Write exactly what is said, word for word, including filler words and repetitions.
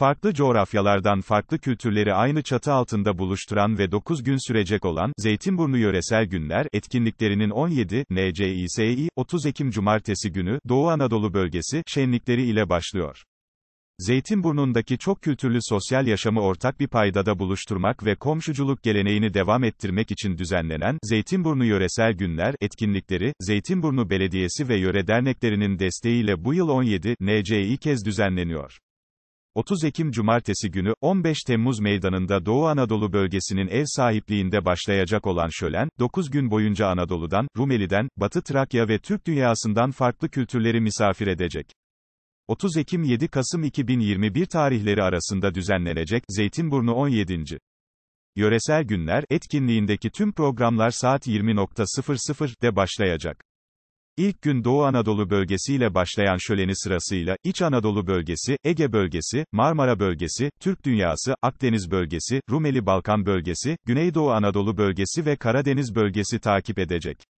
farklı coğrafyalardan farklı kültürleri aynı çatı altında buluşturan ve dokuz gün sürecek olan Zeytinburnu Yöresel Günler etkinliklerinin on yedi Nisan otuz Ekim Cumartesi günü Doğu Anadolu Bölgesi şenlikleri ile başlıyor. Zeytinburnu'ndaki çok kültürlü sosyal yaşamı ortak bir paydada buluşturmak ve komşuculuk geleneğini devam ettirmek için düzenlenen Zeytinburnu Yöresel Günler etkinlikleri, Zeytinburnu Belediyesi ve yöre derneklerinin desteğiyle bu yıl on yedi Nisan'da kez düzenleniyor. otuz Ekim Cumartesi günü, on beş Temmuz Meydanı'nda Doğu Anadolu Bölgesi'nin ev sahipliğinde başlayacak olan şölen, dokuz gün boyunca Anadolu'dan, Rumeli'den, Batı Trakya ve Türk Dünyası'ndan farklı kültürleri misafir edecek. otuz Ekim yedi Kasım iki bin yirmi bir tarihleri arasında düzenlenecek Zeytinburnu on yedinci Yöresel Günler etkinliğindeki tüm programlar saat yirmi de başlayacak. İlk gün Doğu Anadolu Bölgesi ile başlayan şöleni sırasıyla, İç Anadolu Bölgesi, Ege Bölgesi, Marmara Bölgesi, Türk Dünyası, Akdeniz Bölgesi, Rumeli Balkan Bölgesi, Güneydoğu Anadolu Bölgesi ve Karadeniz Bölgesi takip edecek.